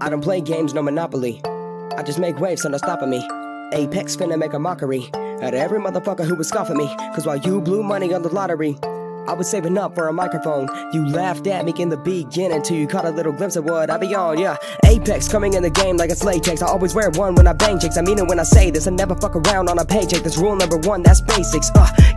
I don't play games, no Monopoly. I just make waves, so no stopping me. Apex finna make a mockery at every motherfucker who would scoff at me. Cause while you blew money on the lottery, I was saving up for a microphone. You laughed at me in the beginning till you caught a little glimpse of what I be on, yeah. Apex coming in the game like it's latex. I always wear one when I bang chicks. I mean it when I say this. I never fuck around on a paycheck. That's rule number one, that's basics.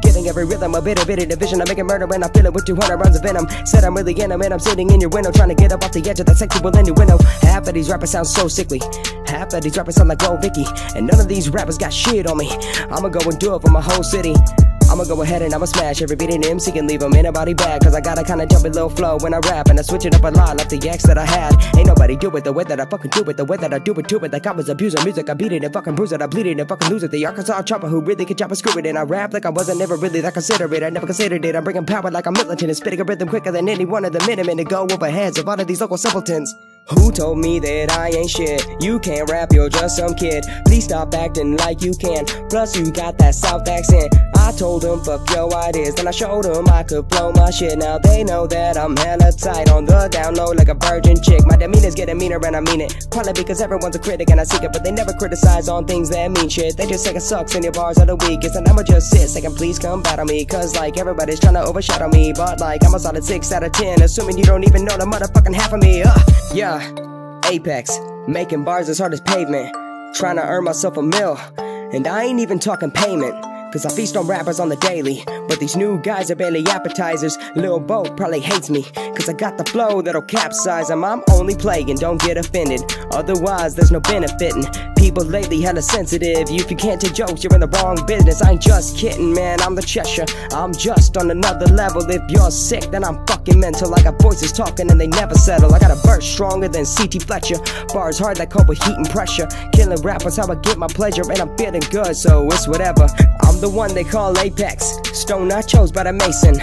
Getting every rhythm, a bit of it, a division. I'm making murder when I fill it with 200 rounds of venom. Said I'm really in them and I'm sitting in your window trying to get up off the edge of that sexual innuendo. Half of these rappers sound so sickly. Half of these rappers sound like old Vicky. And none of these rappers got shit on me. I'ma go and do it for my whole city. I'ma go ahead and I'ma smash every beat in MC and leave them in a body bag. Cause I got a kinda jumpy little flow when I rap, and I switch it up a lot like the acts that I had. Ain't nobody do it the way that I fucking do it, the way that I do it to it. Like I was abusing music, I beat it and fucking bruise it, I bleed it and fucking lose it. The Arkansas chopper who really could chop and screw it. And I rap like I wasn't never really that considerate, I never considered it. I'm bringing power like I'm militant and spitting a rhythm quicker than any one of the minimum to go over heads of all of these local simpletons. Who told me that I ain't shit? You can't rap, you're just some kid. Please stop acting like you can. Plus you got that South accent. I told them fuck yo ideas, then I showed them I could blow my shit. Now they know that I'm hella tight on the down low like a virgin chick. My demeanor's getting meaner and I mean it. Probably because everyone's a critic and I seek it, but they never criticize on things that mean shit. They just say it sucks and your bars are the weakest. And I'ma just sit second, please come battle me. Cause like everybody's trying to overshadow me, but like I'm a solid 6 out of 10, assuming you don't even know the motherfucking half of me. Yeah. Apex, making bars as hard as pavement, trying to earn myself a mill, and I ain't even talking payment, cause I feast on rappers on the daily, but these new guys are barely appetizers. Lil Bo probably hates me, cause I got the flow that'll capsize him. I'm only playing, don't get offended, otherwise there's no benefiting. People lately hella sensitive, if you can't take jokes you're in the wrong business. I ain't just kidding man, I'm the Cheshire, I'm just on another level. If you're sick then I'm fucking mental, I got voices talking and they never settle. I got a verse stronger than C.T. Fletcher, bars hard like cope with heat and pressure. Killing rappers how I get my pleasure, and I'm feeling good so it's whatever. I'm the one they call Apex, stone I chose by the Mason.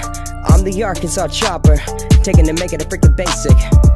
I'm the Arkansas chopper, taking to make it a freaking basic.